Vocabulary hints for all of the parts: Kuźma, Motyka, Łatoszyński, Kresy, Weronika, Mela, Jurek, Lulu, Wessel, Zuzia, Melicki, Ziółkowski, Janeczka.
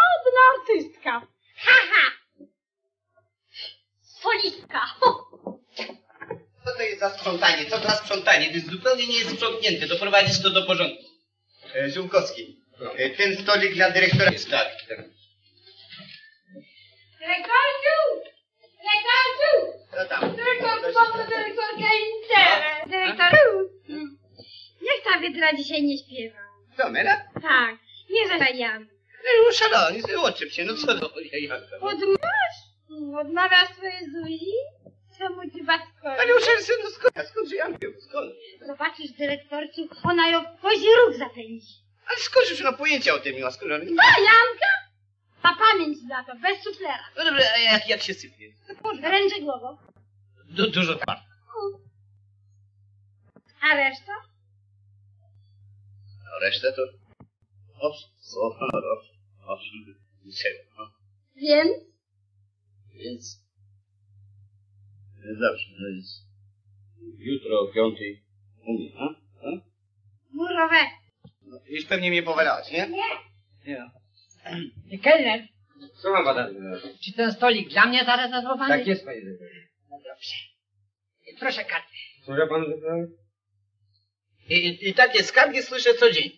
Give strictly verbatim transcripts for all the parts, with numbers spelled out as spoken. Modna artystka. Ha, ha. Solistka. Co to jest za sprzątanie? Co to za sprzątanie? To jest zupełnie nie jest sprzątnięte. Doprowadzić to do porządku. E, Ziółkowski, e, ten stolik dla dyrektora jest tak. Dyrektorku! Dyrektorku! Co tam? Dyrektor, co to dyrektorka interes? Dyrektorku! Jak ta Wydra dzisiaj nie śpiewa? Co, Mela? Tak, nie zajadamy. No szalony, złoczył się, no co do... Odmasz? Odmawia swoje Zuli? Czemu ci was kończy? Ale uszedł się, no skąd? Skąd, że ja miał? Skąd? Zobaczysz, dyrektorcu, ona ją w kozi róg zapędzi. Ale skąd już ona pojęcia o tym miła, skoro... Bajanka? Ma pamięć za to, bez suflera. No dobra, a jak, jak się sypnie? Ręczę głową. Du, dużo tam. A reszta? No reszta to... O, o, o, o, o. Więc? Więc... Zawsze to jest... Jutro o piątej... A? A? Murowe. No, już pewnie mnie powalałaś, nie? Nie. Nie. Kelner! Co ma badać? Czy ten stolik dla mnie zaraz nazwowany? Tak jest, panie dyrektorze. No dobrze. Proszę kartę. Słyszał pan dyrektor? I, I takie skargi słyszę co dzień.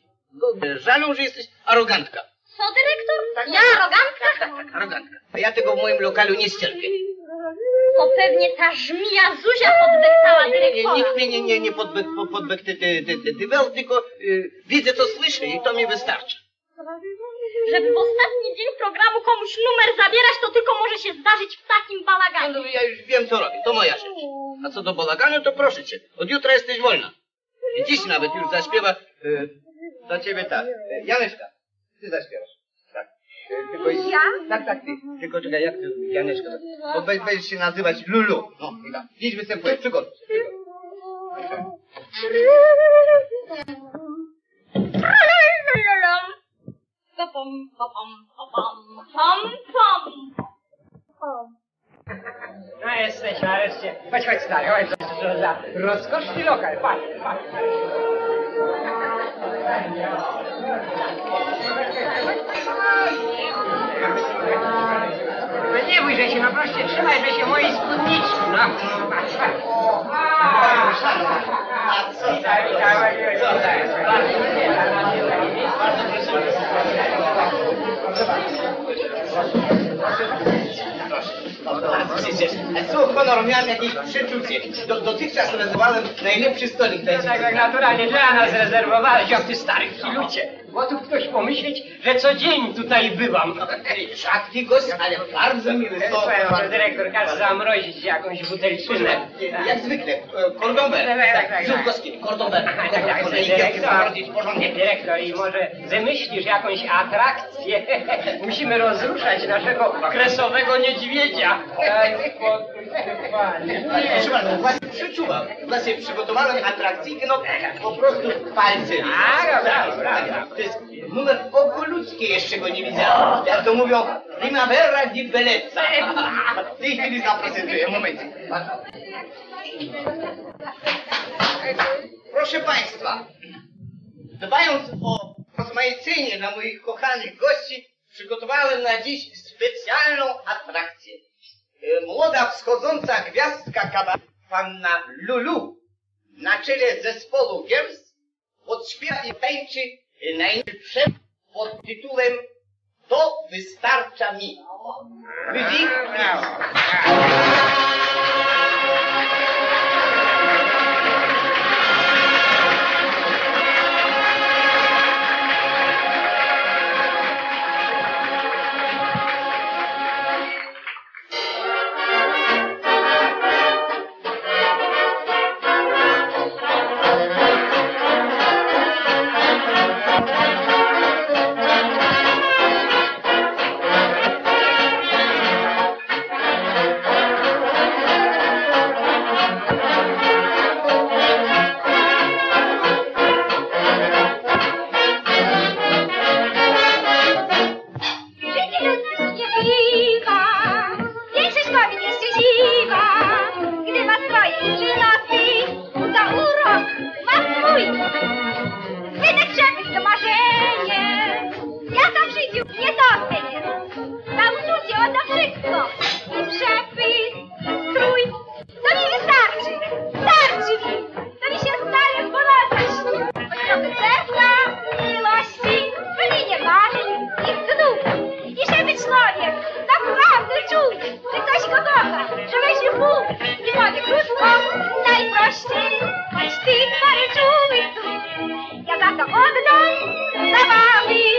Żalą, że jesteś arogantka. Co, dyrektor? Tak, ja arogantka? Tak, tak, tak, arogantka. A ja tego w moim lokalu nie ścierpię. To pewnie ta żmija Zuzia podbektała dyrektora. Nie, nikt mnie nie, nie, nie podbektywał, tylko y, widzę co słyszę i to mi wystarczy. Żeby w ostatni dzień programu komuś numer zabierać, to tylko może się zdarzyć w takim bałaganie. No, ja już wiem, co robię. To moja rzecz. A co do bałaganu, to proszę cię. Od jutra jesteś wolna. I dziś nawet już zaśpiewa... Yy, do ciebie tak. Yy, Janeczka, ty zaśpiewasz. Tak. Yy, tylko i... Ja? Tak, tak, ty. Tylko czekaj, jak ty... Janeczka. Bo będziesz się nazywać Lulu. No, chyba. Dziś występujesz. Przygotuj. Pom, pom, pom, pom, pom, pom. No jesteś nareszcie. Chodź, chodź stary, chodź. Co za rozkoszny lokal. Patrz, patrz. No nie bój, że się, no proszę, trzymaj, że się mojej spódniczki. No, patrz, patrz. A co za, co za. Słuch honoru, miałem jakieś przeczucie. Dotychczas rezerwowałem najlepszy stolik. Tak, tak, naturalnie dla nas rezerwowałeś, jak ty stary filucie. Bo tu ktoś pomyśleć, że co dzień tutaj bywam. Rzadki gość, ale bardzo miły. Słuchaj, dyrektor każe zamrozić jakąś butelczynę. Jak zwykle, kordober. Tak, tak, Ziółkowski, kordober. Tak, tak, dyrektor, i może zamyślisz jakąś atrakcję. Musimy rozruszać naszego kresowego niedźwiedzia. Daj spokój, panie. Przepraszam, właśnie przeczuwam. Właśnie przygotowałem atrakcyjkę, no po prostu palce. A, dobra, dobra. To jest numer ogoludzki, jeszcze go nie widziałem. Jak to mówią, primavera di bellezza. W tej chwili zaprezentuję, momencie. Proszę państwa, dbając o rozmaicenie dla moich kochanych gości, przygotowałem na dziś specjalną atrakcję. Młoda wschodząca gwiazdka kabaretu, panna Lulu, na czele zespołu Giers odśpiewa i tańczy najlepsze pod tytułem To wystarcza mi. Widzi? tak krótko, najprościej, choć tych parę czułych słów. Ja za to oddam za wami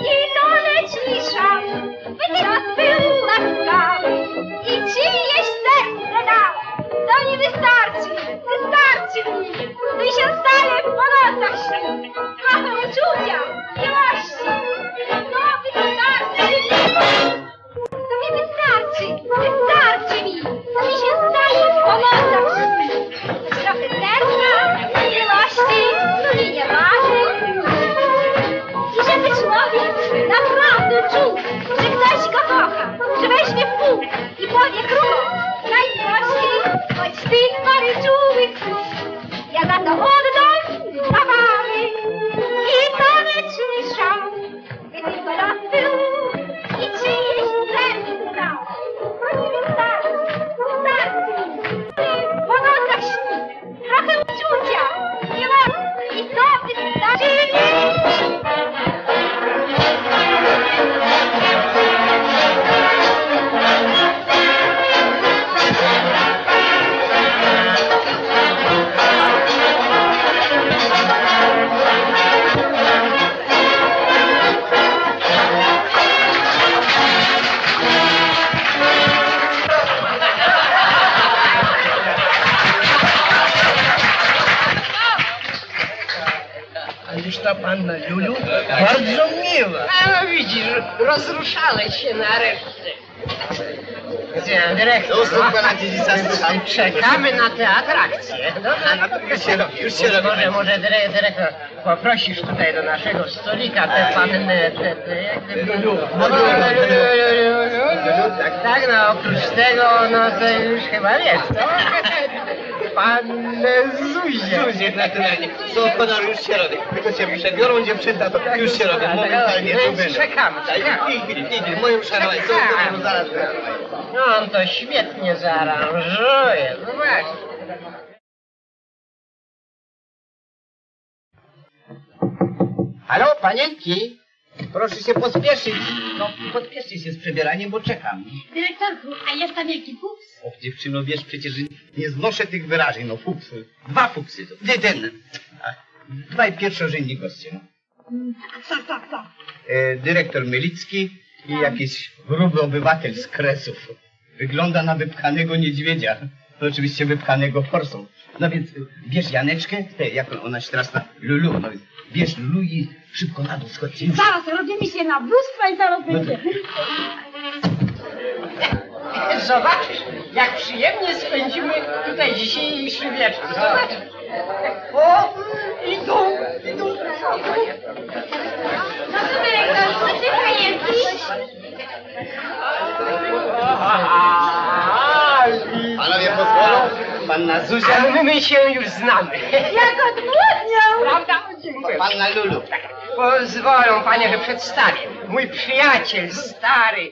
i to cisza, wyciąg był łaskawy i ci jeś serce dał. To nie wystarczy, wystarczy mi, tu się stale po nocach śnię. Trochę uczucia, miłości, to wystarczy mi. To mi wystarczy, wystarczy mi, to mi się stale po nocach śnię. Trochę serca, miłości, tu mi nie marzy. I żeby człowiek naprawdę czuł, że ktoś go kocha, że weźmie w pół i powie krótko, najprościej, choć tych parę czułych słów. Ja za to oddam zabawy i to wycisza, gdy tylko los był i czyjeś serce dał. To nie wystarczy, wystarczy mi, po nocach śni, trochę uczucia, nie ma i to wystarczy mi. Ta panna Lulu bardzo miła. A no widzisz, rozruszałeś się nareszcie. Gdzie dyrektor? Czekamy na te atrakcje. No, no, no, już się robi, już się robi. Może, może dyrektor, poprosisz tutaj do naszego stolika tę pannę, tę, Lulu. Tak, tak, no oprócz tego, no to już chyba wiesz, co? Pannę Zuzię. Zuzię, naturalnie. To odpada już środek. Tylko cię przebiorą dziewczynta, to tak, już środek. Momentalnie to będzie. Czekamy, czekamy. Nigdy, moją szarwańcą, to zaraz. No on to świetnie zaaranżuje. No właśnie. Halo, panienki? Proszę się pospieszyć. No, podpieszcie się z przebieraniem, bo czekam. Dyrektorku, a jest tam wielki fuks? Och, dziewczyno, wiesz, przecież nie znoszę tych wyrażeń, no fuks. Dwa fuksy to. Jeden. Dwaj pierwszorzędni goście, no. Tak, tak, tak. E, dyrektor Melicki i tak. Jakiś gruby obywatel z Kresów. Wygląda na wypchanego niedźwiedzia. No, oczywiście wypchanego forsą. No więc, bierz Janeczkę, te, jak ona się teraz na Lulu, no więc bierz Lulu i szybko na dół schodźcie. Zaraz robimy się na bóstwa i zaraz będzie. Zobaczysz, jak przyjemnie spędzimy tutaj dzisiejszy wieczór. Zobaczysz. O, idą, idą. No to dyrektor, co ty pojęcisz? Panowie pozwolą? Panna Zuzia. Ale my się już znamy. Jak odmłodniał. Prawda? Dziękuję. Panna Lulu. Tak. Pozwolą panie, że przedstawię. Mój przyjaciel stary,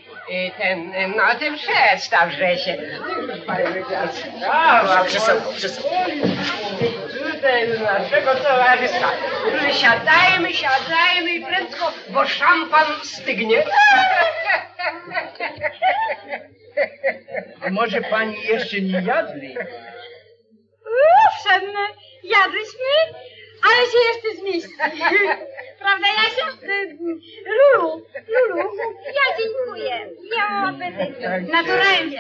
ten, no ty przedstawże się. Brawa, przysługą, przysługą. Tutaj do naszego towarzystwa. Siadajmy, siadajmy i prędko, bo szampan stygnie. Może pani jeszcze nie jadli? Owszem, jadłyśmy, ale się jeszcze zmieści. Prawda, Jasia? Lulu, Lulu, ja dziękuję. Ja obecnie. Naturalnie.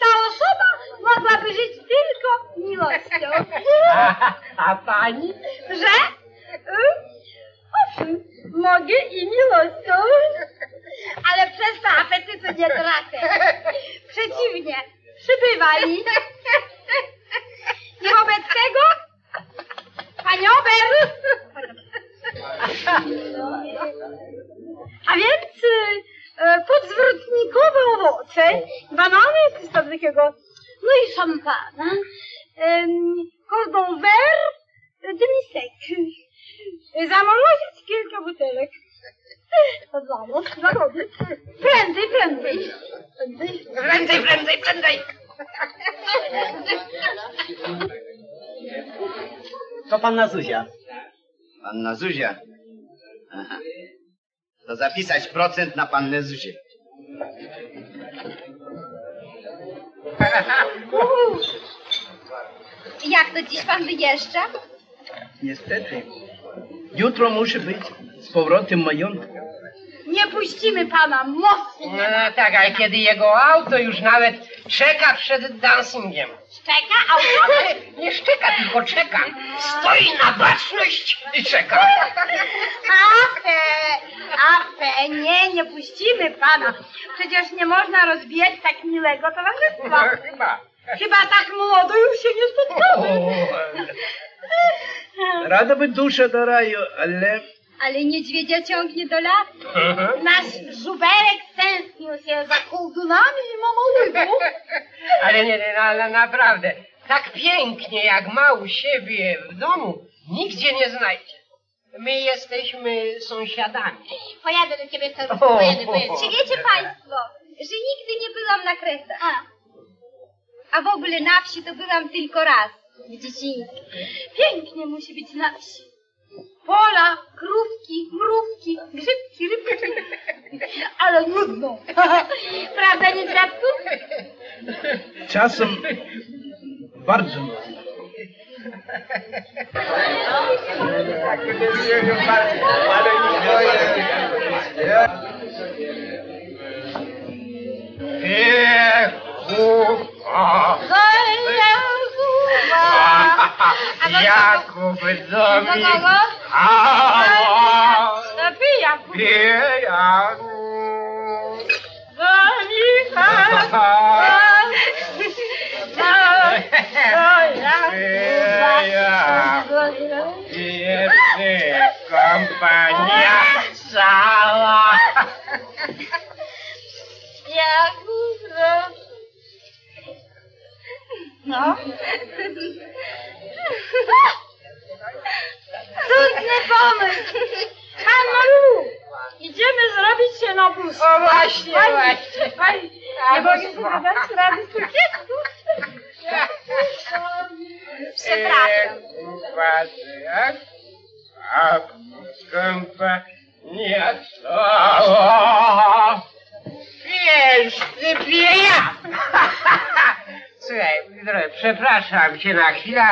Ta osoba mogłaby żyć tylko miłością. A, a pani? Że? Owszem, mogę i miłością. Ale przez to apetytu nie tracę. Przeciwnie, przybywali. I wobec tego, pani Ober, a więc e, podzwrotnikowe owoce, banany, coś tam takiego, no i szampana, e, cordon vert, dymisek. Zamrozić kilka butelek. Zamroz, zarobić. Prędzej, prędzej. Prędzej, prędzej, prędzej. To panna Zuzia. Panna Zuzia. Aha. To zapisać procent na pannę Zuzię. Jak to dziś pan wyjeżdża? Niestety. Jutro muszę być z powrotem majątku. Nie puścimy pana, mocy nie ma. No tak, ale kiedy jego auto już nawet czeka przed dancingiem. Czeka? Auto? Nie szczeka, tylko czeka. Stoi na baczność i czeka. Afe, afe, nie, nie puścimy pana. Przecież nie można rozbijać tak miłego towarzystwa. No, chyba. Chyba tak młodo już się nie spotkamy. Rada by dusza do raju, ale... Ale niedźwiedzia ciągnie do lasu. Nasz żuberek tęsknił się za kołdunami i mamoludów. Ale nie, nie, ale naprawdę, tak pięknie jak ma u siebie w domu, nigdzie nie znajdzie. My jesteśmy sąsiadami. Pojadę do ciebie, to pojadę, pojadę. Czy wiecie państwo, że nigdy nie byłam na Kresach? A. A w ogóle na wsi to byłam tylko raz, w dzieciństwie. Pięknie musi być na wsi. Pola, krówki, mrówki, grzybki, rybki. Ale nudno. Prawda, nie, bratku? Czasem bardzo nudno. Jakuby domi, hała, pijanu, domicha, jest kompania cała. Jakub. No. Cudny pomysł! Hamaru! Idziemy zrobić się na bus. O właśnie, pani, właśnie. Pani, nie mogę próbować rady z cukierku. Przepraszam. A kompania cała. Wiesz, ty pija. Słuchaj, przepraszam cię na chwilę.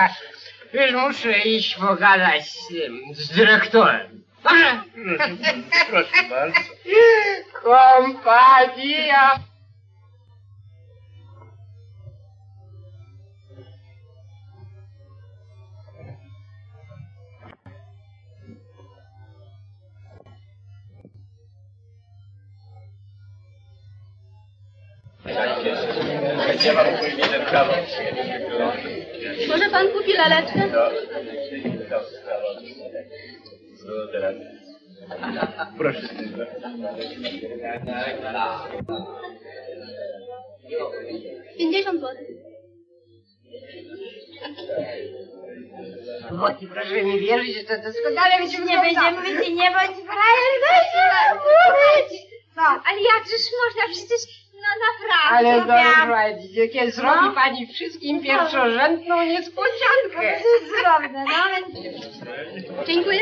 Wiesz, muszę iść pogadać z tym, z dyrektorem. Proszę, proszę bardzo. Kompania. Może pan kupi laleczkę? Proszę. pięćdziesiąt złotych. Wodki, proszę mi wierzyć, że to doskonale nie będziemy mówić i nie bądź prawie. No, ale jakżeż można przecież... No naprawdę. Ale dobra, kiedy zrobi no? pani wszystkim pierwszorzędną niespodziankę. Zrobię, nawet. Dziękuję.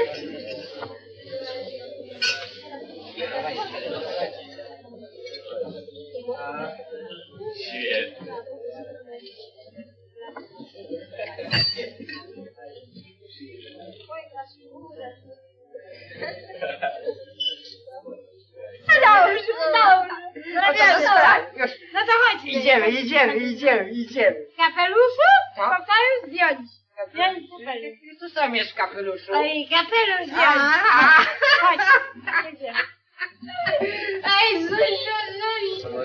Świetnie. Udało już, udało już. Zrobiamy to. No to chodźmy. Idziemy, idziemy, idziemy, idziemy. Kapeluszu? Kapelusz zdjąć. Kapelusz zdjąć. Tu sam jest kapeluszu. Oj, kapelusz zdjąć. Chodź, idziemy. Ej, Zuziu, Zuziu.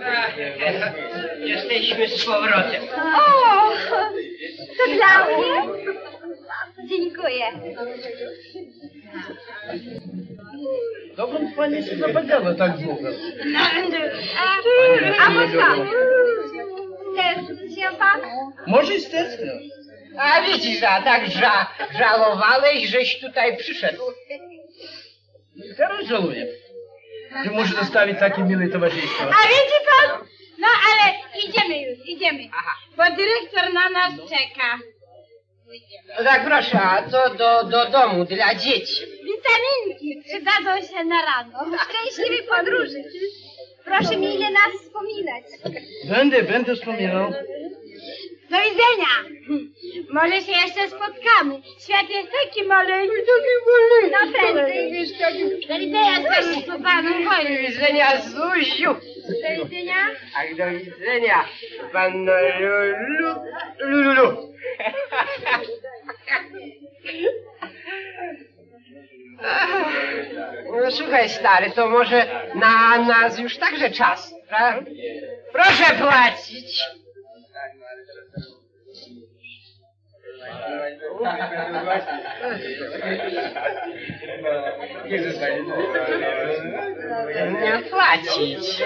Jesteśmy z powrotem. O, to dla mnie? Dziękuję. Dokąd pani się zapadała tak długo? A bo tam. Tęskni się pan? Może jest tęskno. A widzisz, a tak ża żałowałeś, żeś tutaj przyszedł. Teraz żałuję, że muszę zostawić takie miłe towarzystwo. A widzi pan? No ale idziemy już, idziemy. Aha. Bo dyrektor na nas czeka. No tak proszę, a to do, do domu dla dzieci. Witaminki przydadzą się na rano. Szczęśliwej podróży. Proszę mi ile nas wspominać. Będę, będę wspominał. Do widzenia. Może się jeszcze spotkamy. Świat jest taki maleńki. No prędzej. Do widzenia, Zosiu, po panu. Do widzenia, Zuziu. Do widzenia. Ach, do widzenia, panu Lulu. Lulu. No słuchaj, stary, to może na nas już także czas, prawda? Proszę płacić. Nie płacić.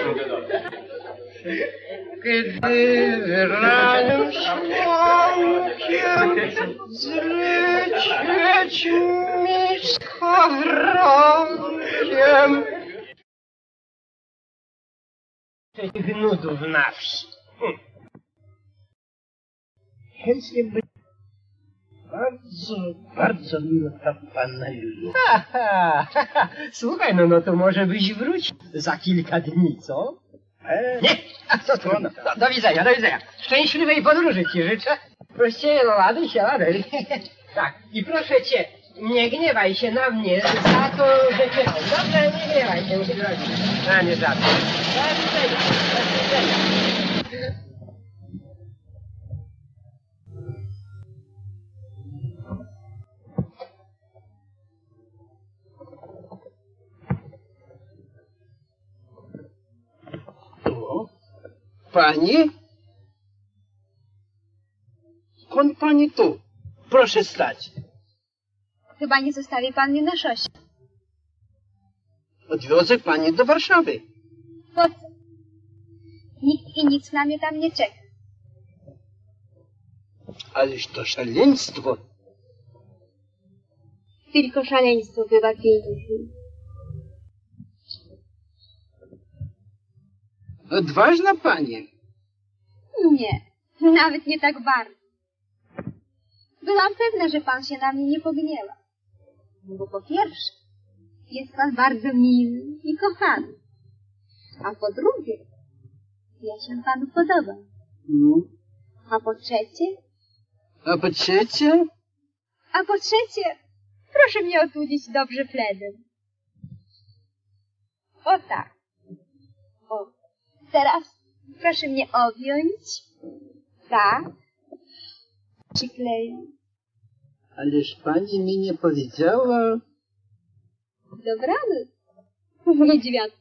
Kiedy wyraniem słonkiem zlecieć mi z chowronkiem. Tych nudów na wsi. Hm. Chętnie by... Bardzo, bardzo miło tam pana Lulu. Ha, ha, ha, ha. Słuchaj, no, no to może byś wrócił za kilka dni, co? Nie! A co tu? No, do, do widzenia, do widzenia. Szczęśliwej podróży ci życzę. Prościej, no ładuj się, ładuj. Tak, i proszę cię, nie gniewaj się na mnie za to, że cię... Dobrze, nie gniewaj się, mój drogi. A nie żadne. Do widzenia, do widzenia. Pani? Skąd pani tu? Proszę stać. Chyba nie zostawi pan mnie na szosie. Odwiozę pani do Warszawy. Po co? Nikt i nic na mnie tam nie czeka. Ależ to szaleństwo. Tylko szaleństwo bywa piękne. Odważna pani. Nie, nawet nie tak bardzo. Byłam pewna, że pan się na mnie nie pogniewa. Bo po pierwsze, jest pan bardzo miły i kochany. A po drugie, ja się panu podobam. Mm. A po trzecie? A po trzecie? A po trzecie, proszę mnie otudzić dobrze pledem. O tak. O. Teraz proszę mnie objąć. Tak. Przykleję. Ależ pani mi nie powiedziała. Dobranoc. Mówię dziewiątą.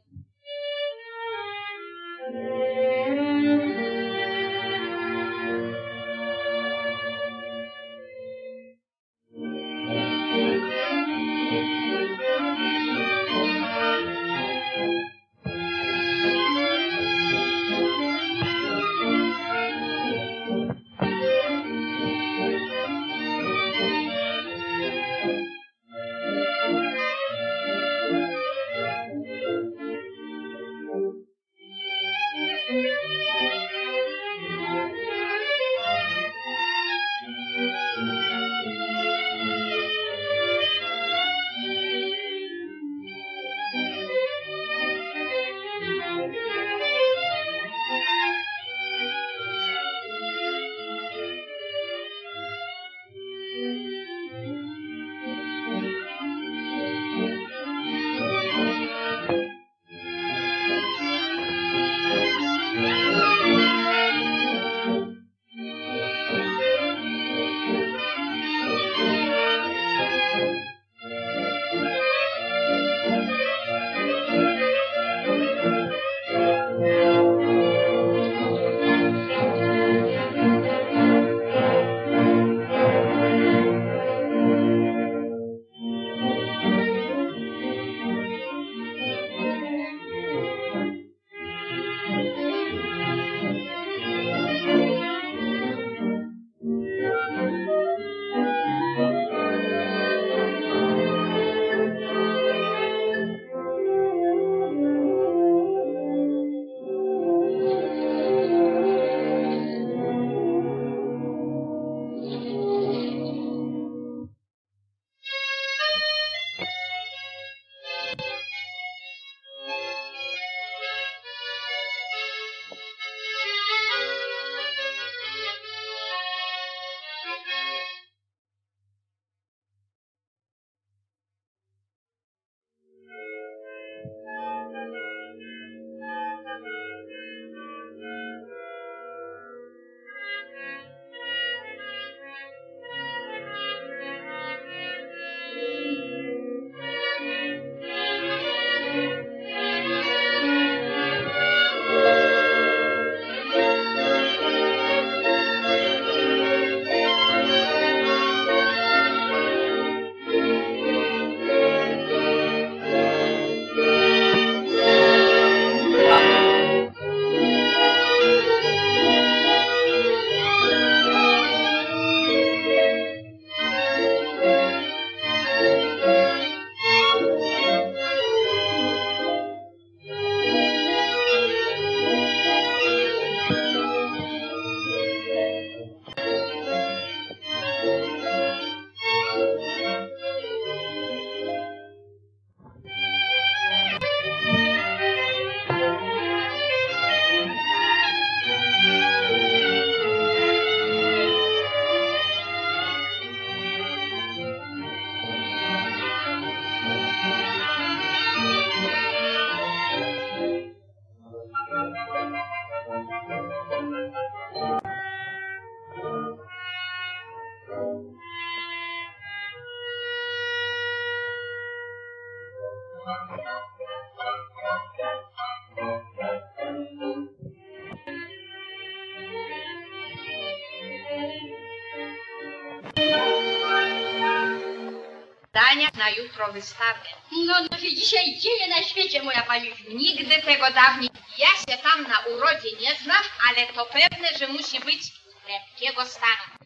ubrania na jutro wystawę. No, no się dzisiaj dzieje na świecie, moja pani. Nigdy tego dawniej. Ja się tam na urodzie nie znam, ale to pewne, że musi być lepkiego stanu.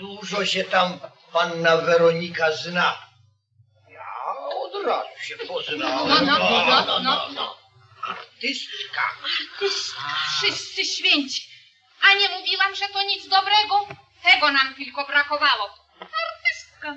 Dużo się tam panna Weronika zna. Ja od razu się poznałem. No, no, no, no, no, no, no. Artystka. Artystka. Wszyscy święci. A nie mówiłam, że to nic dobrego? Tego nam tylko brakowało. Artystka.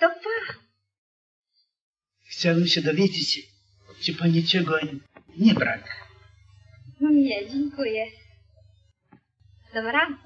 To pan. Chciałem się dowiedzieć, czy pani czego nie brak. Nie, dziękuję. Dobranoc.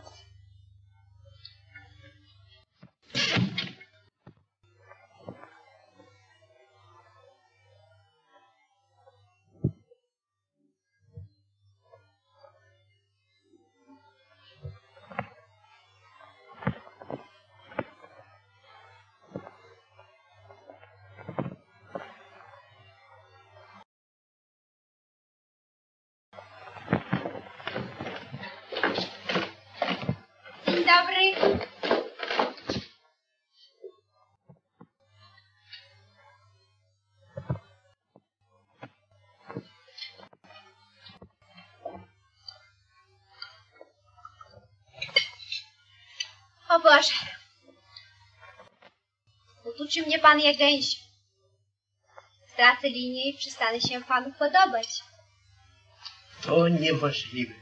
O Boże, utuczy mnie pan jak gęś. Stracę linię i przestanę się panu podobać. To niemożliwe.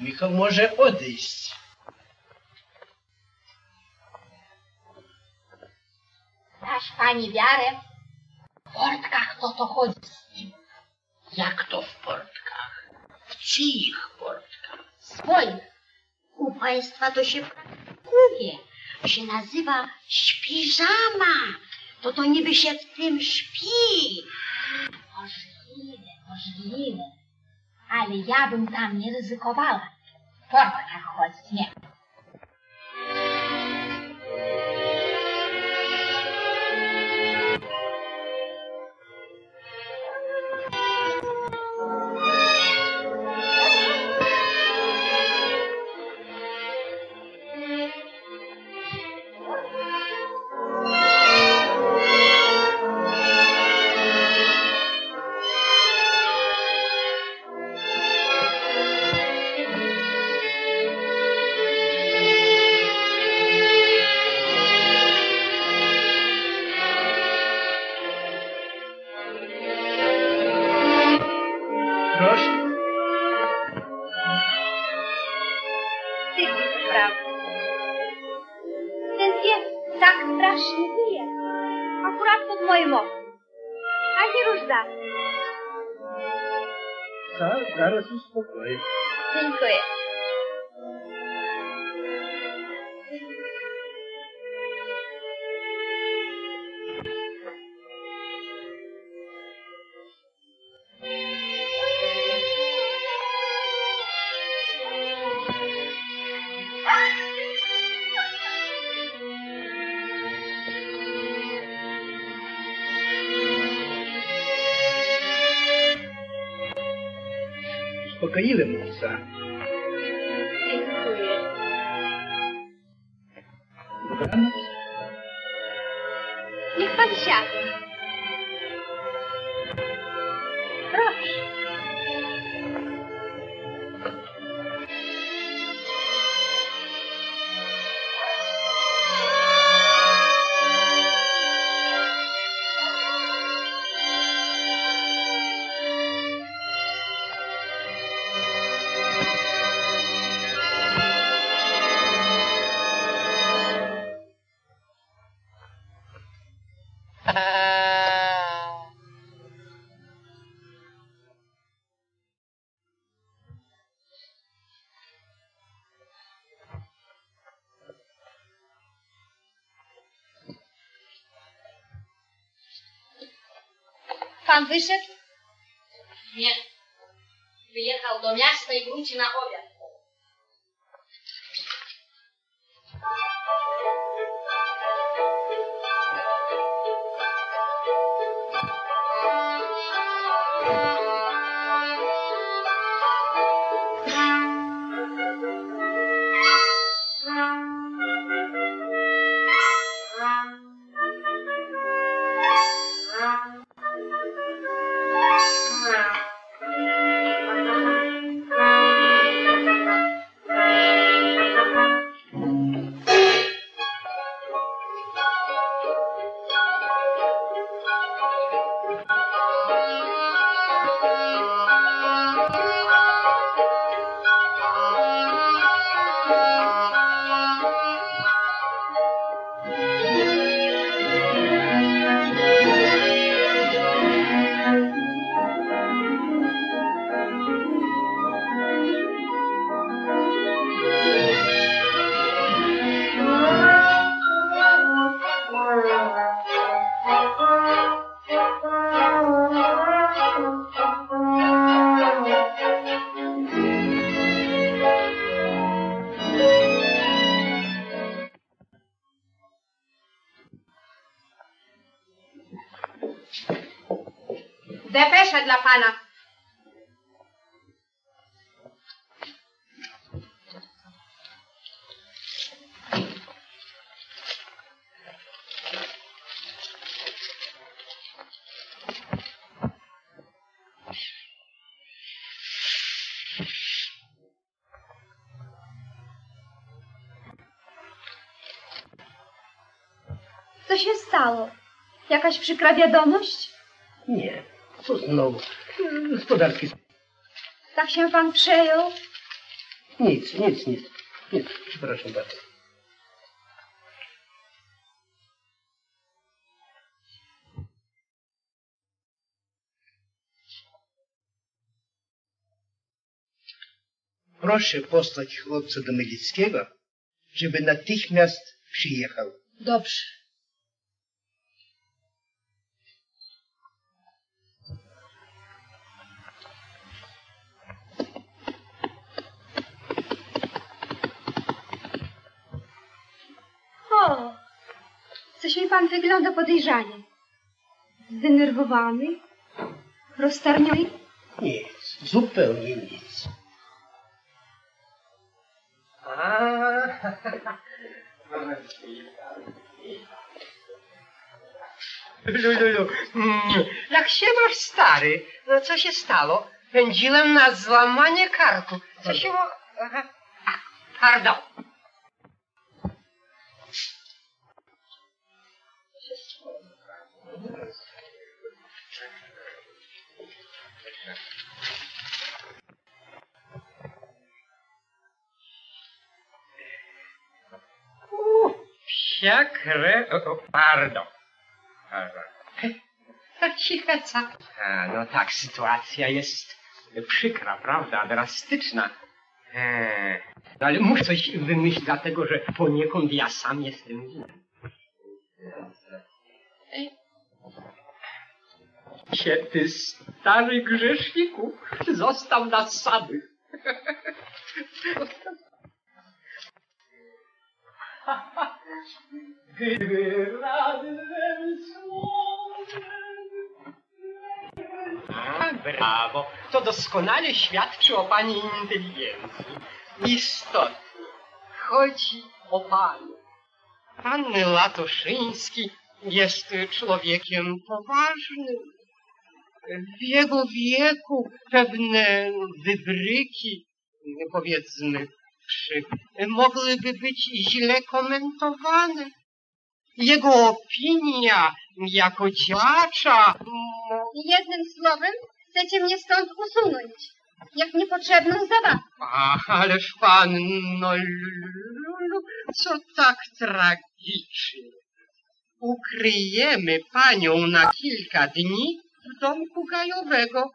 Michał może odejść. Dasz pani wiarę? W portkach to to chodzi z nim. Jak to w portkach? W czyich portkach? Swoich. U państwa to się prakuje. Się nazywa śpiżama. To to niby się w tym śpi. Możliwe, możliwe. Ale ja bym tam nie ryzykowała. W portkach chodzić nie. Dziękuję. Uspokoiły mówca. Dziękuję. Dobranoc. Niech pan siadnie. Proszę. Pan wyszedł? Nie. Wyjechał do miasta i wróci na obiad. Depesza dla pana. Co się stało? Jakaś przykra wiadomość? Nie. Co znowu? Gospodarki. Tak się pan przejął? Nic, nic, nic. Nic, przepraszam bardzo. Proszę posłać chłopca do Melickiego, żeby natychmiast przyjechał. Dobrze. O, coś mi pan wygląda podejrzanie. Zdenerwowany? Roztarniony? Nic, zupełnie nic. A, Lulu, jak się masz, stary? No co się stało? Pędziłem na złamanie karku. Co się... Aha. Pardon. Jak re... O, o, pardon. Pardon. Tak cicha co? A, no tak, sytuacja jest przykra, prawda? Drastyczna. Eee, no ale muszę coś wymyślić, dlatego że poniekąd ja sam jestem winien. Cię, ty stary grzeszniku, został nas samych. Gdyby razem słońce... Brawo! To doskonale świadczy o pani inteligencji. Istotnie, chodzi o panią. Pan Łatoszyński jest człowiekiem poważnym. W jego wieku pewne wybryki, powiedzmy, mogłyby być źle komentowane. Jego opinia jako działacza... Jednym słowem chcecie mnie stąd usunąć, jak niepotrzebną zabawę. Ach, ależ pan, no Lulu, co tak tragicznie. Ukryjemy panią na kilka dni w domku gajowego.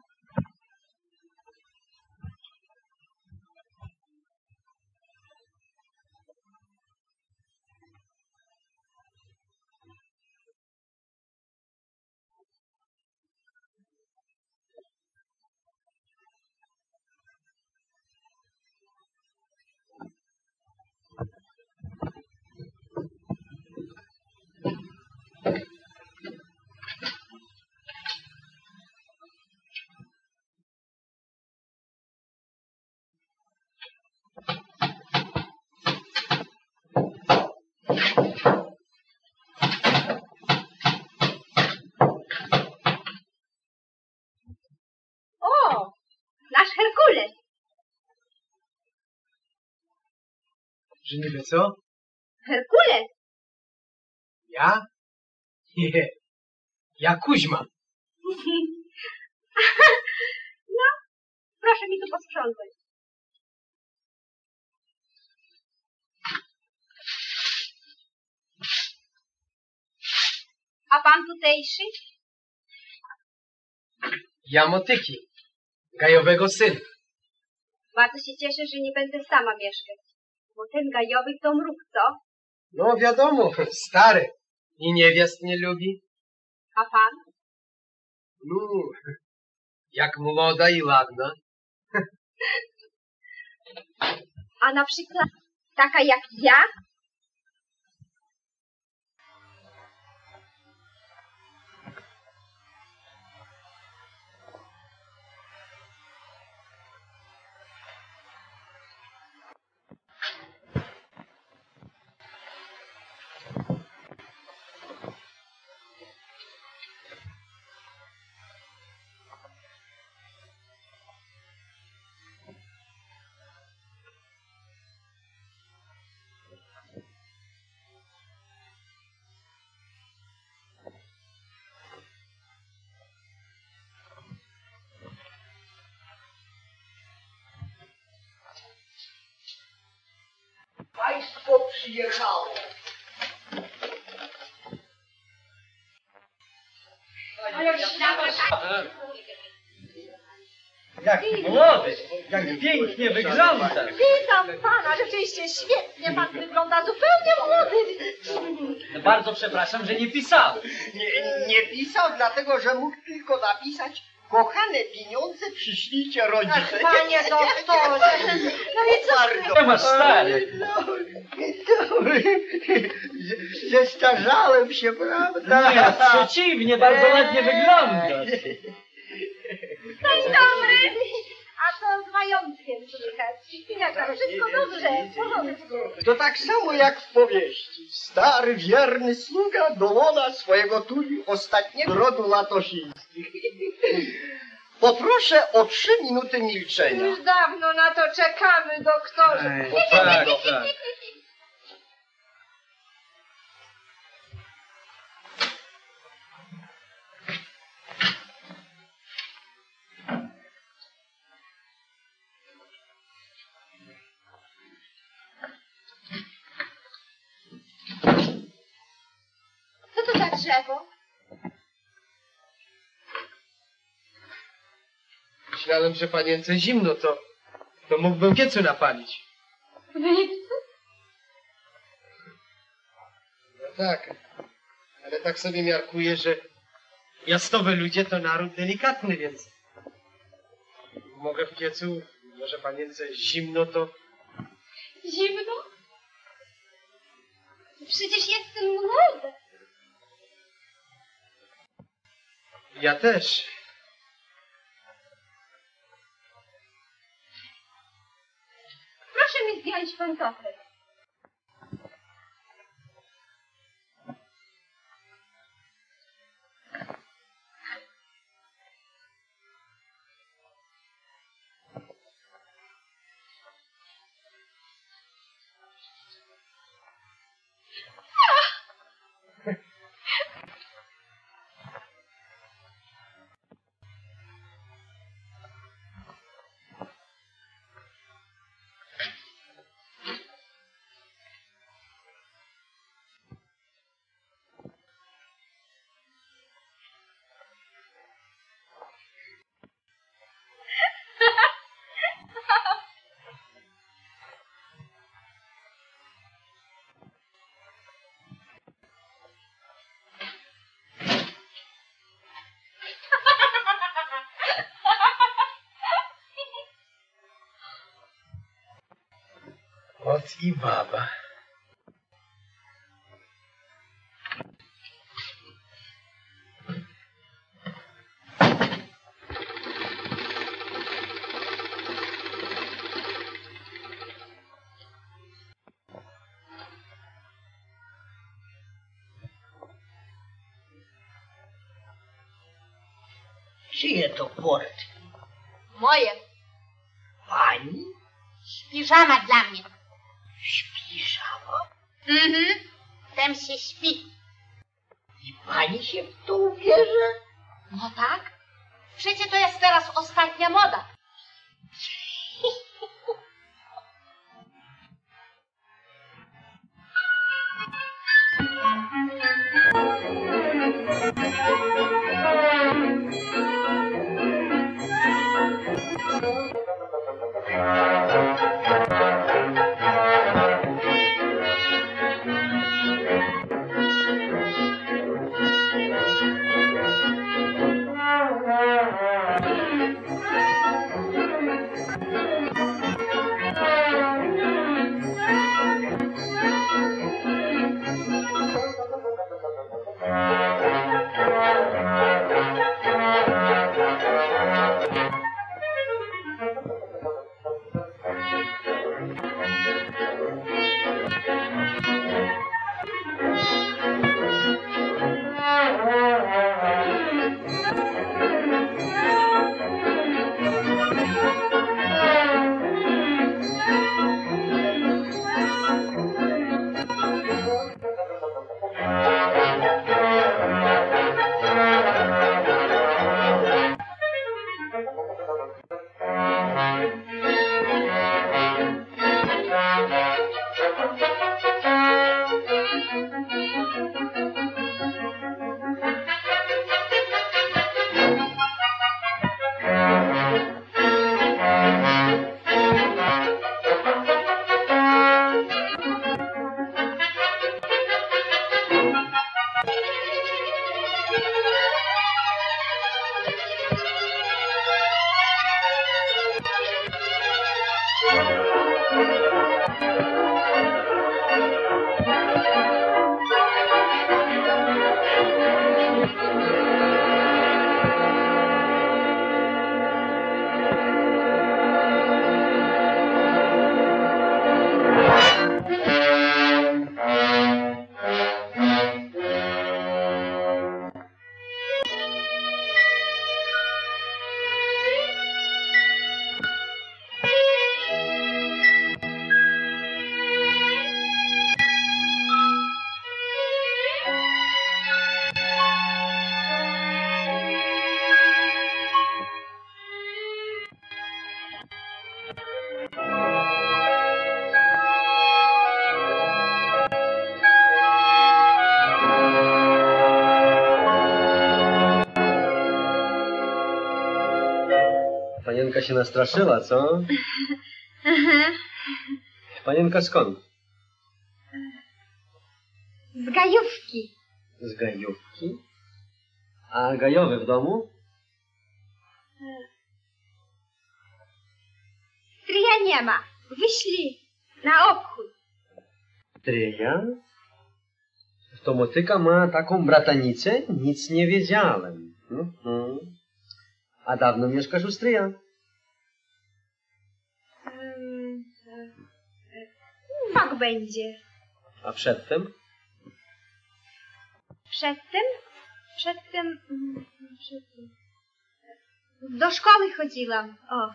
dalej. Że niby co? Herkules. Ja? Nie. Ja Kuźma. No, proszę mi tu posprzątać. A pan tutejszy? Ja Motyki, Gajowego syn. Bardzo się cieszę, że nie będę sama mieszkać, bo ten Gajowy to mruk, co? No wiadomo, stary. I niewiast nie lubi. A pan? No, jak młoda i ładna. A na przykład taka jak ja? Państwo przyjechało. Jak młody, jak pięknie wygląda. Witam pana, rzeczywiście świetnie pan wygląda, zupełnie młody. Bardzo przepraszam, że nie pisał. Nie, nie pisał, dlatego że mógł tylko napisać: kochane pieniądze, przyślijcie rodzice. Ach, panie doktorze. No i co? Nie masz stary. Zestarzałem się, prawda? Nie, przeciwnie, bardzo ładnie wyglądasz. Dzień dobry. A to z majątkiem słychać. Wszystko dobrze, w porządku. To tak samo jak w powieści. Stary, wierny sługa dołona swojego tuli ostatniego rodu Łatoszyńskich. Poproszę o trzy minuty milczenia. Już dawno na to czekamy, doktorze. Ej, tak, tak. Co to za drzewo? Myślałem, że panience zimno, to, to mógłbym piecu napalić. No tak, ale tak sobie miarkuję, że jasnowe ludzie to naród delikatny, więc mogę w piecu, może panience zimno, to... Zimno? Przecież jestem młoda. Ja też. Proszę mi zdjąć pantofle. Ot i baba. Czyje to port? Moje. Pani? Śpiżama dla mnie. Śpiżama? Mhm, tam się śpi. I pani się w to uwierzy? No tak, przecie to jest teraz ostatnia moda. Panienka się nastraszyła, co? Panienka skąd? Z Gajówki. Z Gajówki? A Gajowy w domu? Stryja nie ma. Wyślij na obchód. Stryja? To Motyka ma taką bratanicę? Nic nie wiedziałem. Mhm. A dawno mieszkasz u stryja? Tak będzie. A przedtem? Przedtem? Przedtem... Przedtem... Do szkoły chodziłam. O.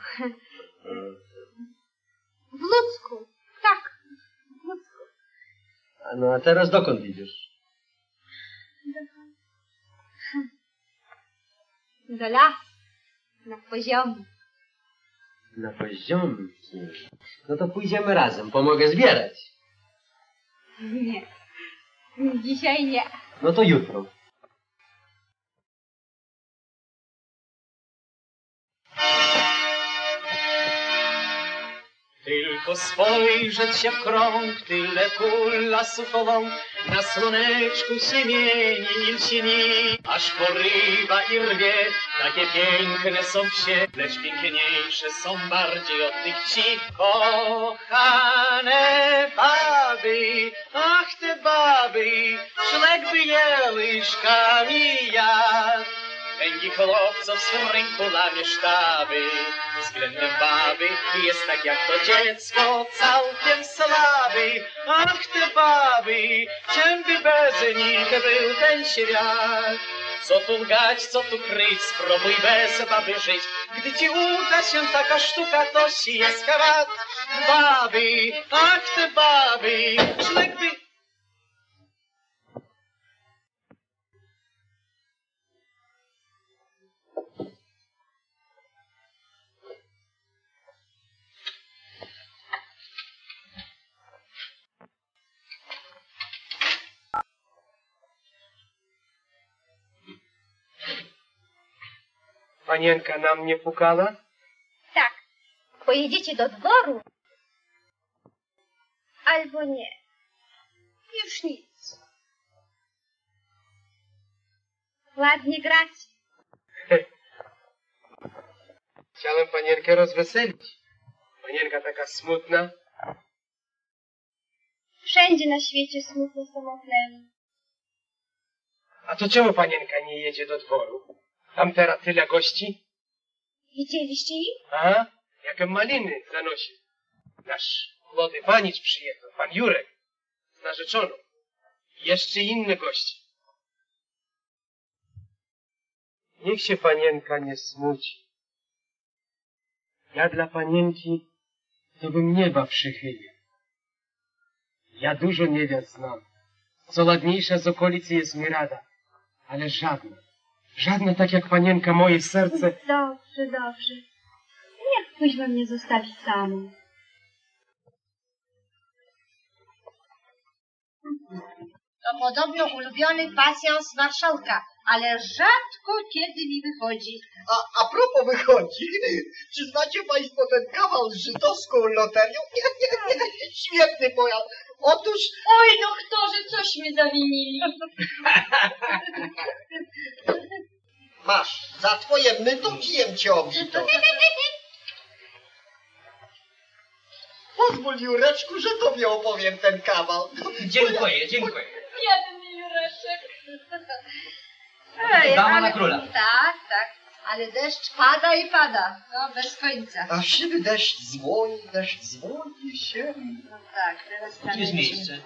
W Ludzku. Tak. W Ludzku. A no a teraz dokąd idziesz? Dokąd? Do lasu. Na poziomki. Na poziomki. No to pójdziemy razem. Pomogę zbierać. Nie. Dzisiaj nie. No to jutro. Tylko spojrzeć się w krąg, tyle kul lasów ową, na słoneczku siemieni nilsini, aż porywa i rwie, takie piękne są wsie, lecz piękniejsze są bardziej od tych ci. Kochane baby, ach te baby, szlak by jęli szkami jak. Pęgi chłopców w swym rynku lamie sztaby. Względem baby jest tak jak to dziecko, całkiem słaby. Ach te baby, czym by bez nich był ten świat? Co tu lgać, co tu kryć, spróbuj bez baby żyć. Gdy ci uda się taka sztuka, to si jest kawat. Babi, ach ty babi, szlek by... Panienka na mnie pukała? Tak. Pojedziecie do dworu? Albo nie. Już nic. Ładnie gracie. Chciałem panienkę rozweselić. Panienka taka smutna. Wszędzie na świecie smutno samotnemu. A to czemu panienka nie jedzie do dworu? Tam teraz tyle gości. Widzieliście ich? A, jakie maliny zanosi. Nasz młody panicz przyjechał, pan Jurek, z narzeczoną. I jeszcze inne gości. Niech się panienka nie smuci. Ja dla panienki to bym nieba przychylił. Ja dużo niewiast znam. Co ładniejsza z okolicy jest mi rada, ale żadna. Żadne tak jak panienka moje serce... Dobrze, dobrze. Niech późno mnie zostawi samą. To podobno ulubiony pasjans marszałka, ale rzadko kiedy mi wychodzi. A, a propos wychodzi, czy znacie państwo ten kawał z żydowską loterią? Nie, nie, nie, świetny pojazd. Otóż... Oj, no kto, że cośmy zawinili. Masz, za twoje mydło kijem cię obito. Pozwól, Jureczku, że tobie opowiem ten kawał. Dziękuję, dziękuję. Biedny Jureczek. Ej, dama ale, na króla. Tak, tak, ale deszcz pada i pada, no bez końca. A siwy deszcz dzwoni, deszcz dzwoni się. No tak, teraz tam jest miejsce.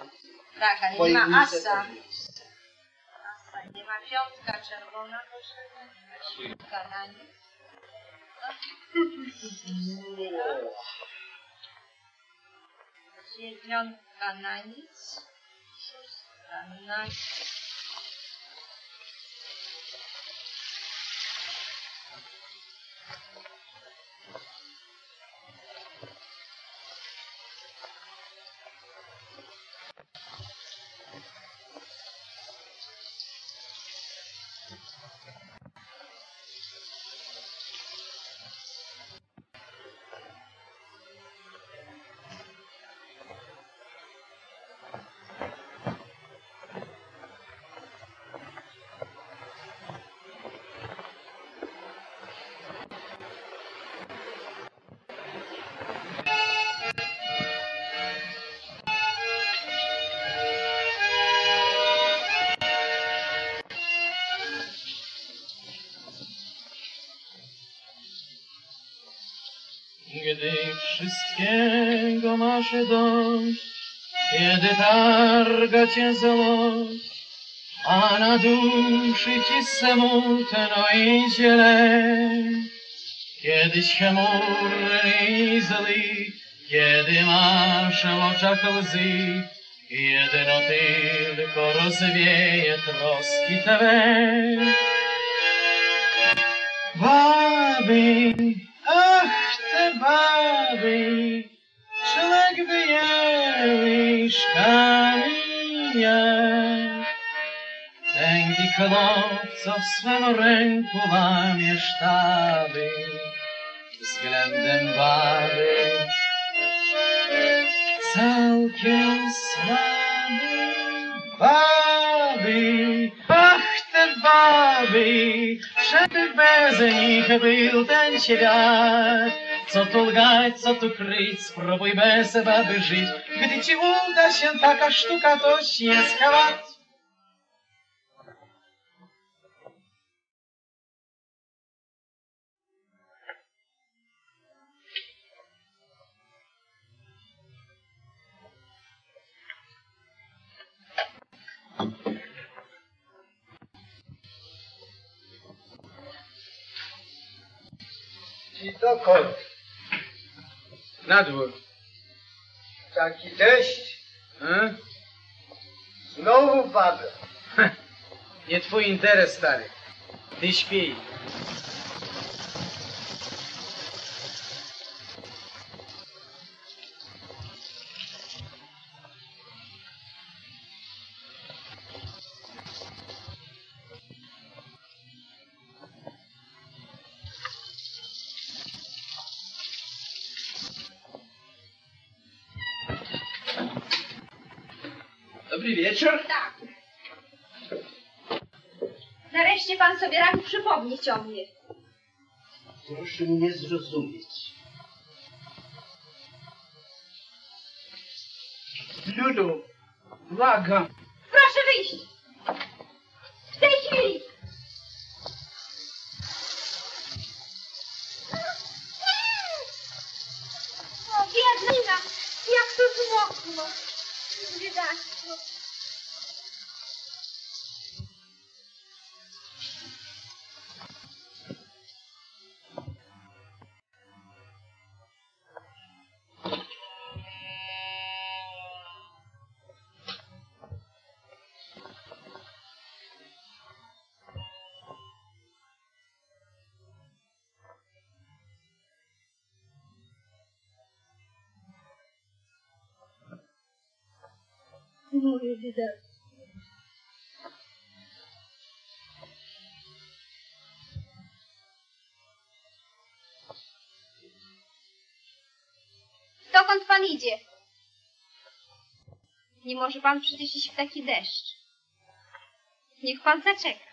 Tak, ale Twoje nie ma asa. Nie ma piątka czerwona, potrzebna na nic. No. Dziewiątka na nic. Szóstka na nic. Wszystkiego masz dość, kiedy targa cię złość, a na duszy ci smutno i źle. Kiedyś chmurny i zły, kiedy masz w oczach łzy, jedno tylko rozwieje troski twe. Babi, ach ty babi, szlak wyjęli z kamienia. Tęgi chłopco w swym ręku łamie sztaby względem baby, całkiem słaby. Babi, ach ty babi, żeby bez nich był ten świat. Co tu lgać, co tu kryć, spróbuj bez baby żyć. Gdy ci uda się taka sztuka, to się schować. I to kot. Na dwór. Taki deszcz. Hmm? Znowu pada. Nie twój interes, stary. Ty śpij. Dobry wieczór. Tak. Nareszcie pan sobie radził przypomnieć o mnie. Proszę mnie zrozumieć. Ludu, błagam. Proszę wyjść. W tej chwili. O, biedna, jak to zmokło. Biedactwo. Moje biedaństwo. Dokąd pan idzie? Nie może pan przecież iść w taki deszcz. Niech pan zaczeka.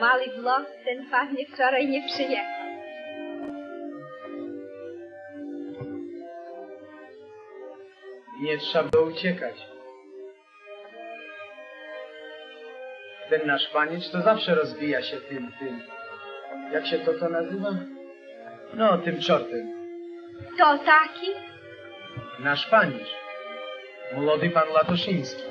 Mały włos ten pachnie wczoraj nie przyjechał. Nie trzeba było uciekać. Ten nasz panicz to zawsze rozwija się tym, tym. Jak się to to nazywa? No, tym czortem. To taki? Nasz panicz. Młody pan Łatoszyński.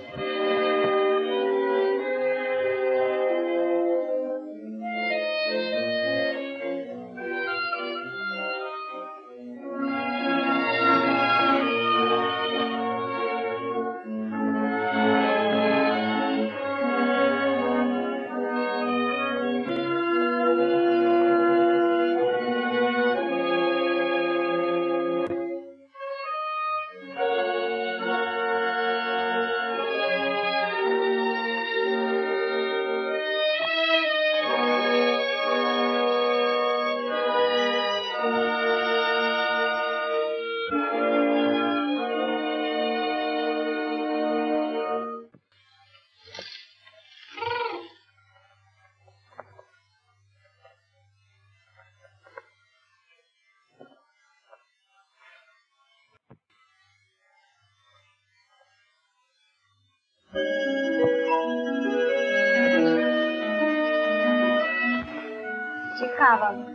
kawał.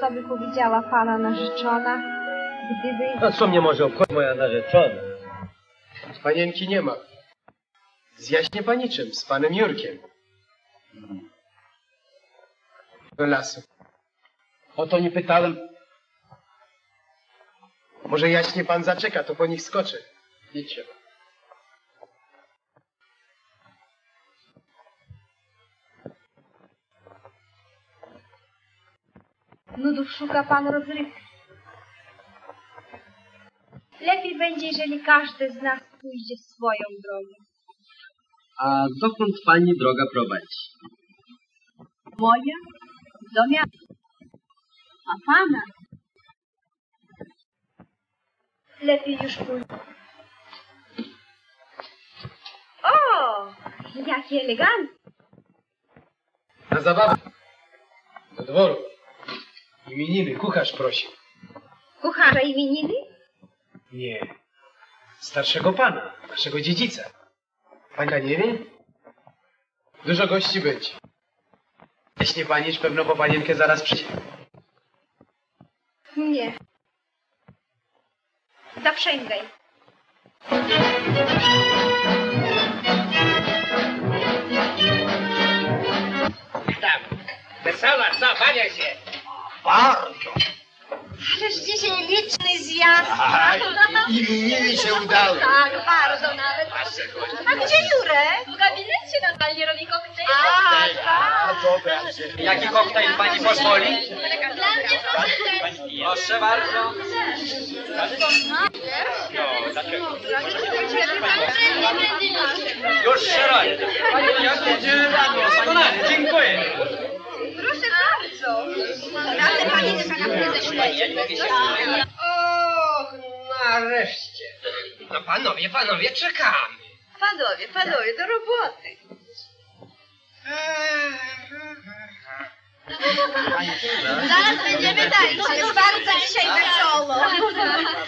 Co by powiedziała pana narzeczona, gdyby... A co mnie może obchodzić moja narzeczona? Panienki nie ma. Zjaśnie paniczym, z panem Jurkiem. Do lasu. O to nie pytałem. Może jaśnie pan zaczeka, to po nich skoczy. Idźcie. Nudów szuka pan rozrywki. Lepiej będzie, jeżeli każdy z nas pójdzie swoją drogą. A dokąd pani droga prowadzi? Moja? Do miasta. A pana? Lepiej już pójdę. O! Jaki elegancki! Na zabawę. Do dworu. Imieniny. Kucharz prosi. Kucharza imieniny? Nie. Starszego pana. Naszego dziedzica. Panka nie wie? Dużo gości być. Jeśli panicz pewno po panienkę zaraz przyjdzie. Nie. Zaprzęgaj. Witam. Wesoła, zabawia się. Bardzo. Ależ dzisiaj liczny zjazd. I mi się udało. Tak, bardzo nawet. A gdzie Jurek? W gabinecie normalnie robi koktajl. A, tak. Dobra. Jaki koktajl pani pozwoli? Dla mnie proszę. Proszę bardzo. Już się robi. Dziękuję. Proszę bardzo. Ale pani nie kanapkę ze śledztwem. Och, nareszcie. No panowie, panowie, czekamy. Panowie, panowie, do roboty. Zaraz będziemy dalej. Jest bardzo dzisiaj wesoło.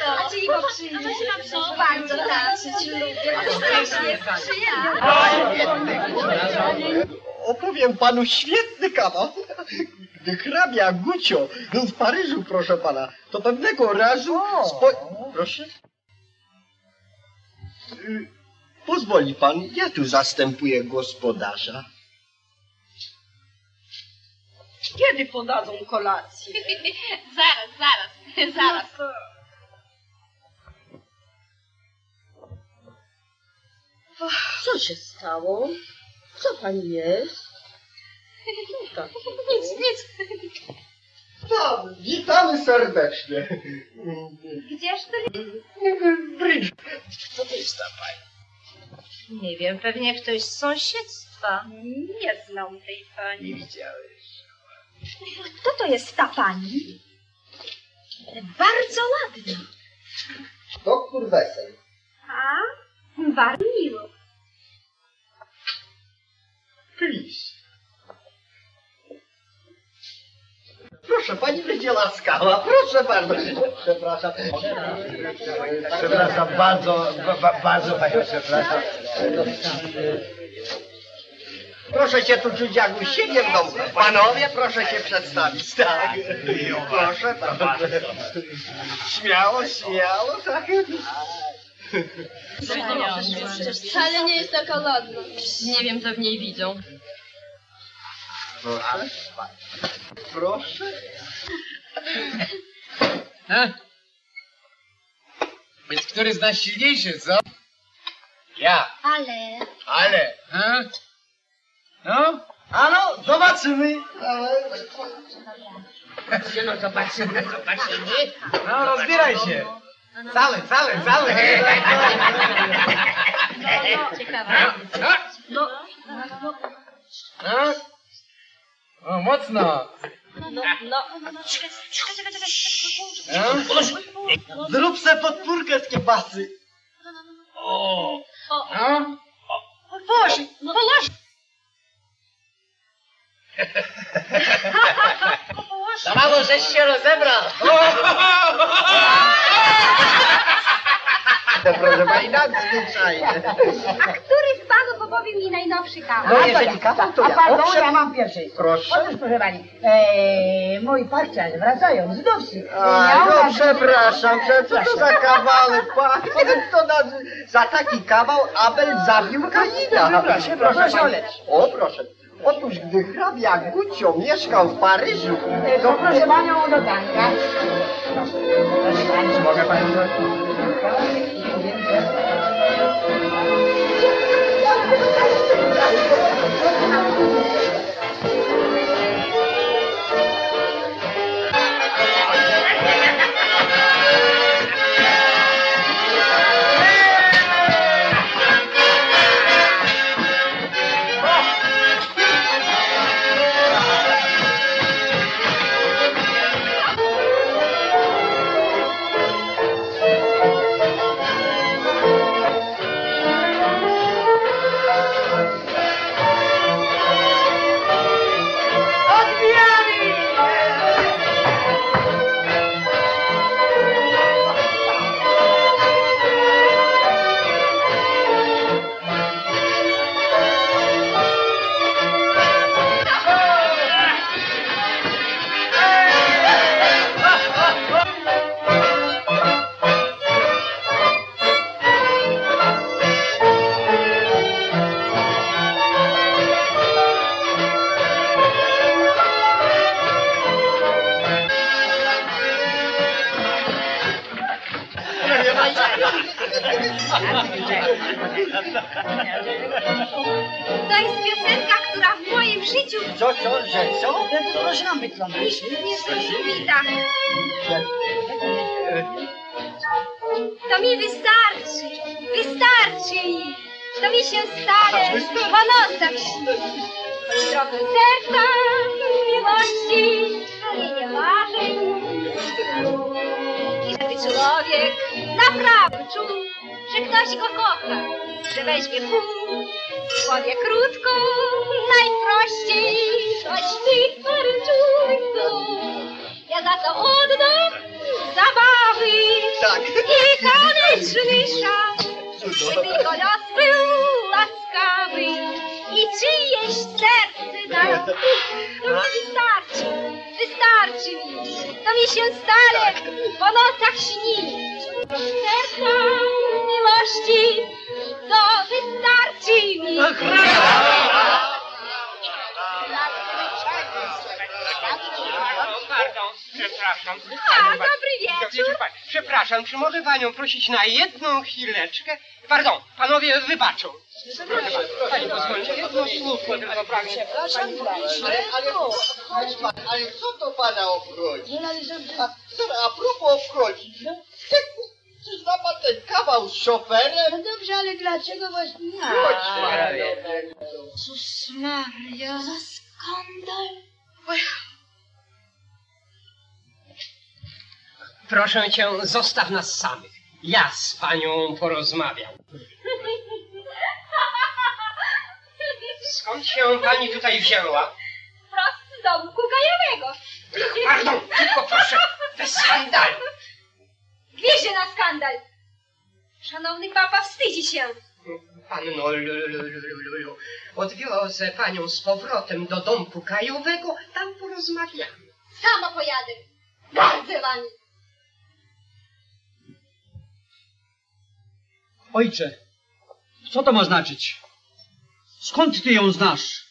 A ci go przyjdzie. Bardzo tańczyć lubię. Opowiem panu świetny kawał. Gdy hrabia Gucio był w Paryżu, proszę pana, to pewnego razu... Spo... Proszę? Pozwoli pan, ja tu zastępuję gospodarza. Kiedy podadzą kolację? Zaraz, zaraz, zaraz. Co się stało? Co pani jest? Tak. Nic, nic. No, witamy serdecznie. Gdzież to? Brydż. Co to jest ta pani? Nie wiem, pewnie ktoś z sąsiedztwa. Nie znam tej pani. Nie widziałeś. Kto to jest ta pani? Bardzo ładna. Doktor Wessel. A? Bardzo miło. Please. Proszę, pani będzie łaskawa, proszę bardzo. Przepraszam. Przepraszam bardzo, ba, bardzo panią przepraszam. Proszę cię tu czuć jak u siebie w domu. Panowie, proszę się przedstawić, tak. Proszę, proszę. Śmiało, śmiało, tak. Wcale nie jest taka ładna. Nie wiem, co w niej widzą. Ale proszę. Ha? Więc który z nas silniejszy, co? Ja. Ale. Ale. Ha? No? Ano, zobaczymy. Ale... No zobaczymy, zobaczymy. No rozbieraj się. Cale, cale, cale. Ciekawe. No. No. O, mocno! No, no, no. No. Zrób se podpórkę z kiepasy. O! No. Boże, położ! Za mało żeś się rozebrał! Proszę pani, nadzwyczajnie. A który z panów to bowiem i najnowszy kawał. No, a jeżeli kawał, to ja. A pan, ja mam pierwszy. Proszę. Otóż, proszę pani, eee, moi parciarze wracają z Dowsi. A, no przepraszam, przepraszam. Co to za kawały, pan? To na, za taki kawał Abel zabił Kaina. Proszę, proszę, proszę. O, proszę. Otóż, gdy hrabia Gucio mieszkał w Paryżu, to proszę panią do tanka. Mogę panią do prosić na jedną chwileczkę. Pardon, panowie wybaczą. Proszę pan, pani pozwoli, jedno słówko, tylko prawie. Przepraszam, ale, ale, ale co to pana obchodzi? A, a propos obchodzi, czy zna pan ten kawał z szoferem? No dobrze, ale dlaczego właśnie ja? Jezus Maria, za skandal. Proszę cię, zostaw nas samych. Ja z panią porozmawiam. Skąd się pani tutaj wzięła? Wprost z domku gajowego. Pardon, tylko proszę, bez skandalu. Gwieździe na skandal. Szanowny papa wstydzi się. Panno, odwiozę panią z powrotem do domku gajowego, tam porozmawiamy. Sama pojadę. Radzę wami. Ojcze, co to ma znaczyć? Skąd ty ją znasz?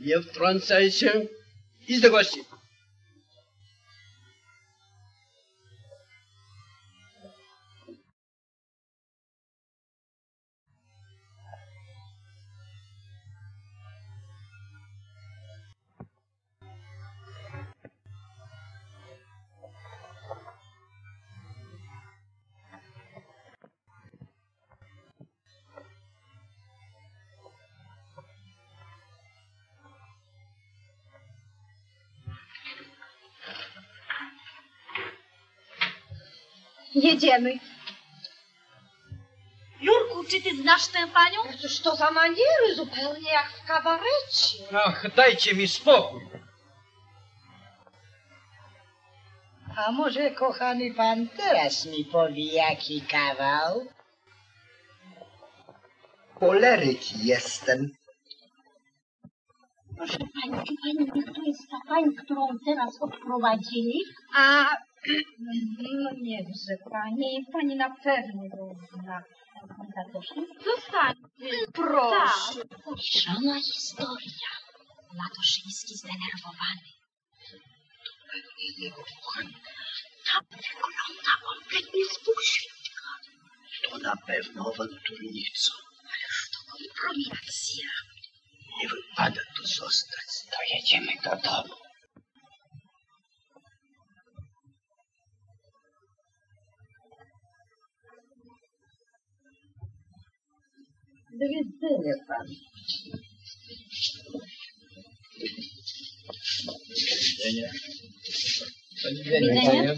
Nie wtrącaj się. Idź do gości. Jedziemy. Jurku, czy ty znasz tę panią? Cóż to za maniery, zupełnie jak w kabarecie. Ach, dajcie mi spokój. A może, kochany pan, teraz mi powie, jaki kawał? choleryk jestem. Proszę pani, czy pani wie, kto jest ta pani, którą teraz odprowadzili? A, no nie wiem, pani, pani na pewno go zna. Zostańcie, proszę. Szalona historia. Łatoszyński zdenerwowany. To pewnie jego kochanka. Tam wygląda kompletnie zburzliwa. To na pewno awanturnica. Ależ to komprominacja. Nie wypada tu zostać. Dojedziemy do domu. Do jedzenia pan. Do widzenia. Do widzenia.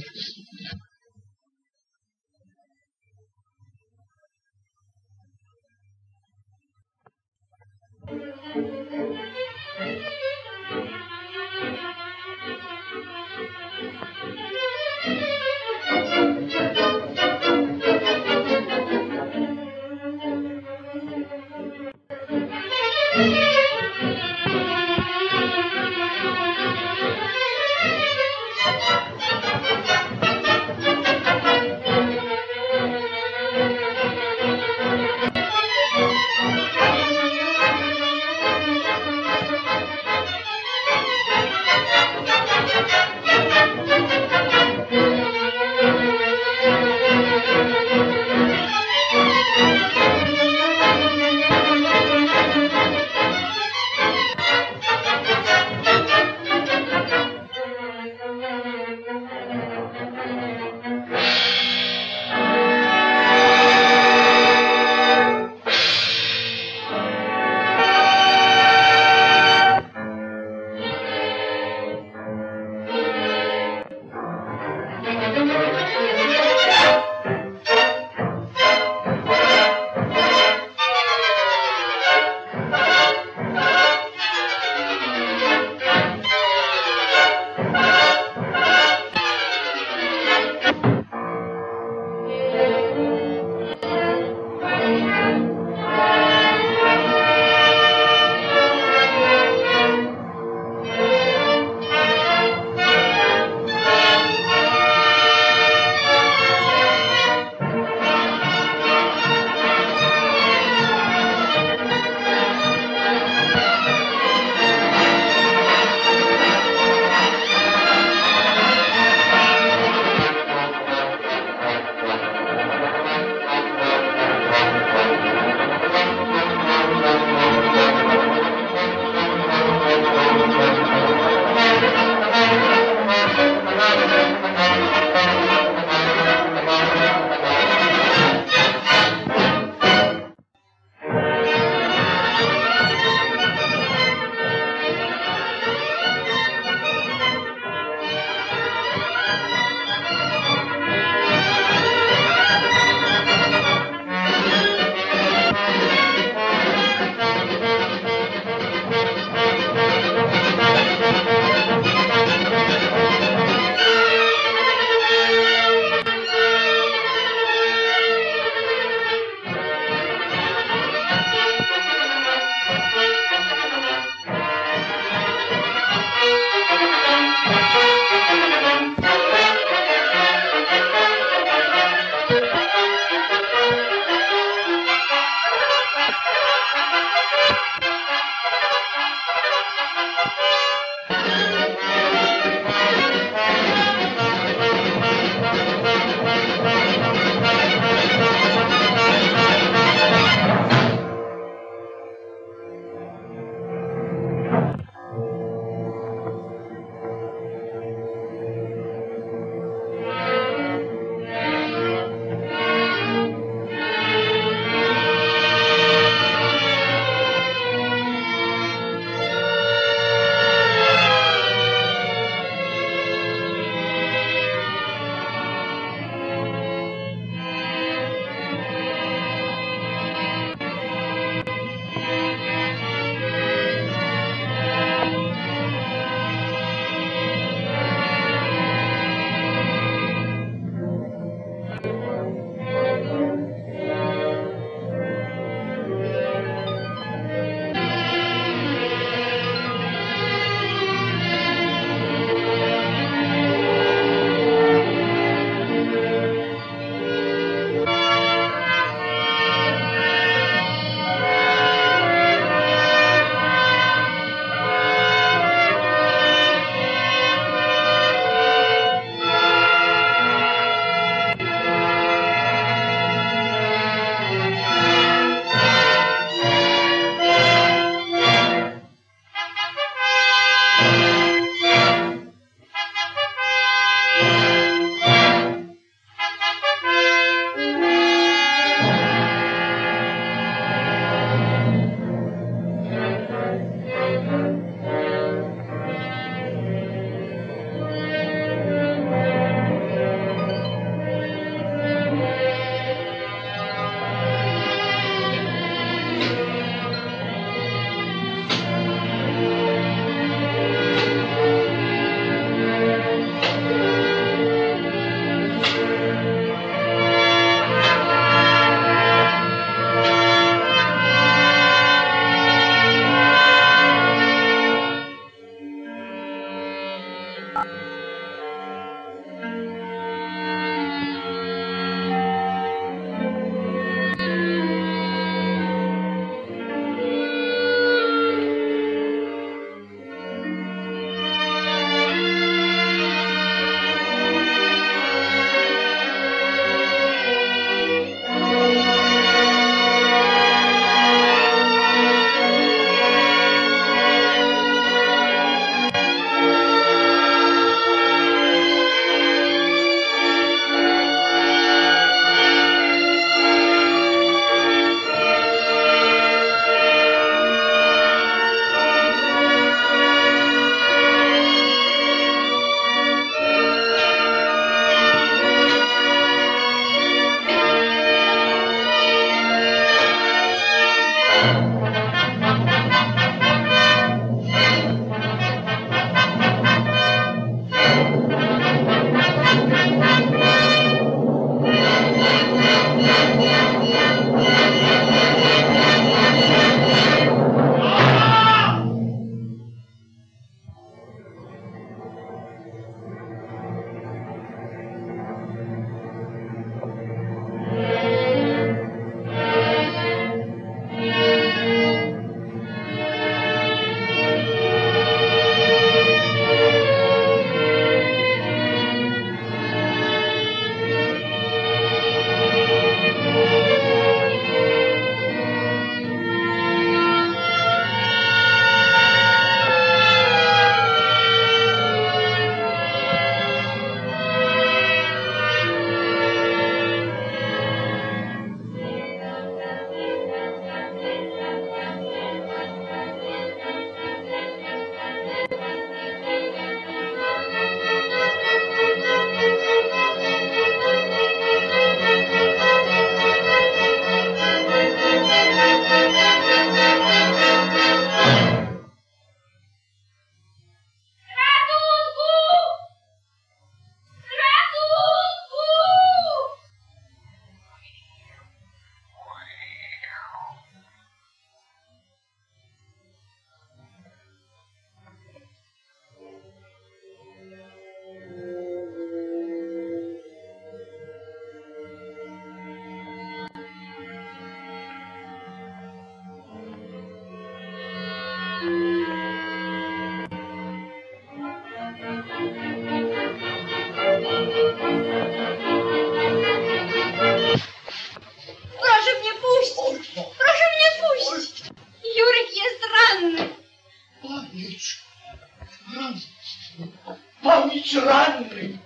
być ranny.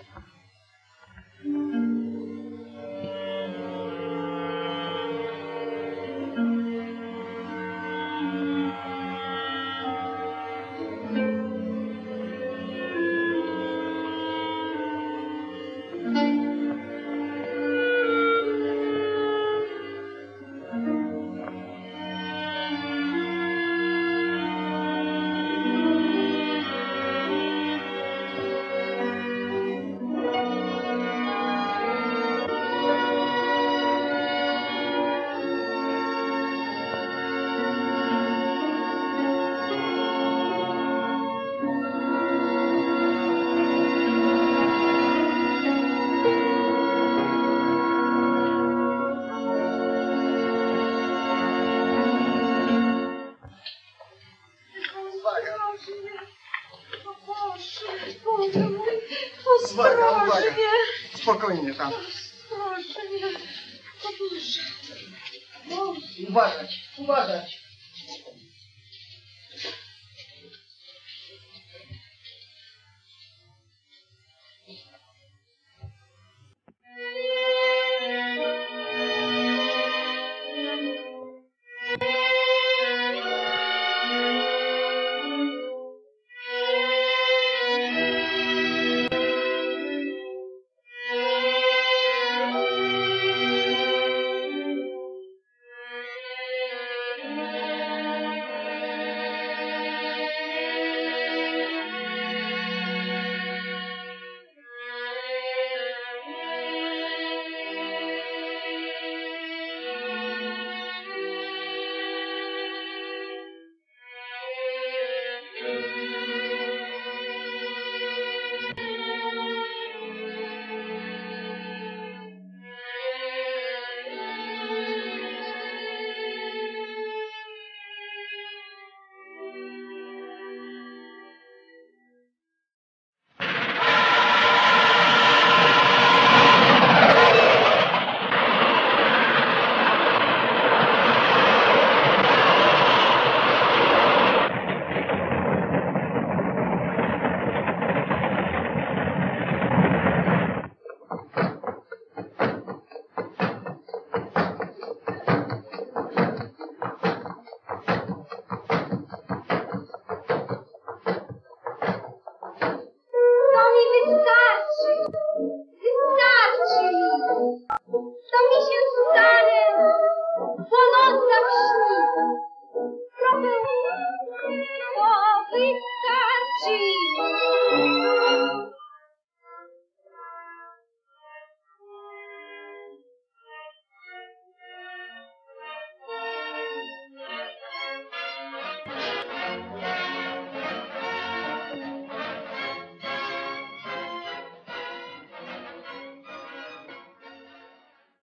Spokojnie tam. Proszę, nie. O Boże. Boże. Uważać, uważać. Yeah.